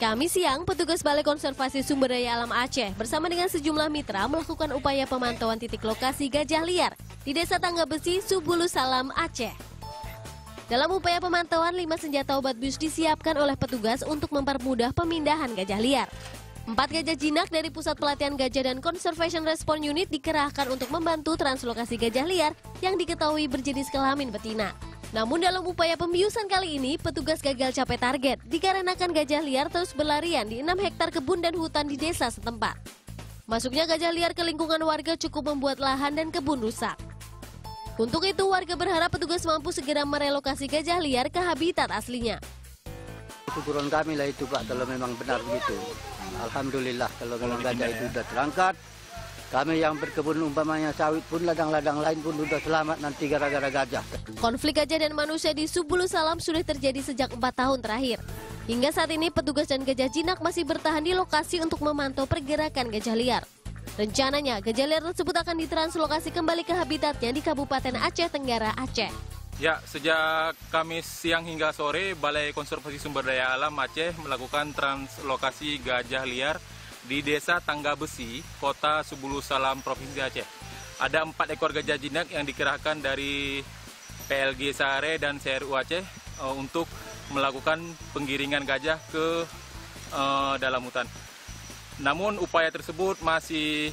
Kami siang, petugas Balai Konservasi Sumber Daya Alam Aceh bersama dengan sejumlah mitra melakukan upaya pemantauan titik lokasi gajah liar di Desa Tangga Besi, Subulussalam, Aceh. Dalam upaya pemantauan, 5 senjata obat bius disiapkan oleh petugas untuk mempermudah pemindahan gajah liar. 4 gajah jinak dari Pusat Pelatihan Gajah dan Conservation Response Unit dikerahkan untuk membantu translokasi gajah liar yang diketahui berjenis kelamin betina. Namun dalam upaya pembiusan kali ini, petugas gagal capai target dikarenakan gajah liar terus berlarian di 6 hektar kebun dan hutan di desa setempat. Masuknya gajah liar ke lingkungan warga cukup membuat lahan dan kebun rusak. Untuk itu, warga berharap petugas mampu segera merelokasi gajah liar ke habitat aslinya. Syukuran kami lah itu Pak, kalau memang benar begitu. Alhamdulillah kalau gajah itu sudah terangkat. Kami yang berkebun umpamanya sawit pun ladang-ladang lain pun sudah selamat nanti gara-gara gajah. Konflik gajah dan manusia di Subulussalam sudah terjadi sejak 4 tahun terakhir. Hingga saat ini petugas dan gajah jinak masih bertahan di lokasi untuk memantau pergerakan gajah liar. Rencananya gajah liar tersebut akan ditranslokasi kembali ke habitatnya di Kabupaten Aceh, Tenggara Aceh. Ya, sejak Kamis siang hingga sore, Balai Konservasi Sumber Daya Alam Aceh melakukan translokasi gajah liar di Desa Tangga Besi, Kota Subulussalam, Provinsi Aceh. Ada 4 ekor gajah jinak yang dikerahkan dari PLG Sare dan CRU Aceh untuk melakukan penggiringan gajah ke dalam hutan. Namun upaya tersebut masih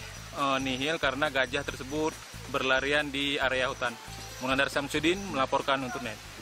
nihil karena gajah tersebut berlarian di area hutan. Munandar Samsudin melaporkan untuk NET.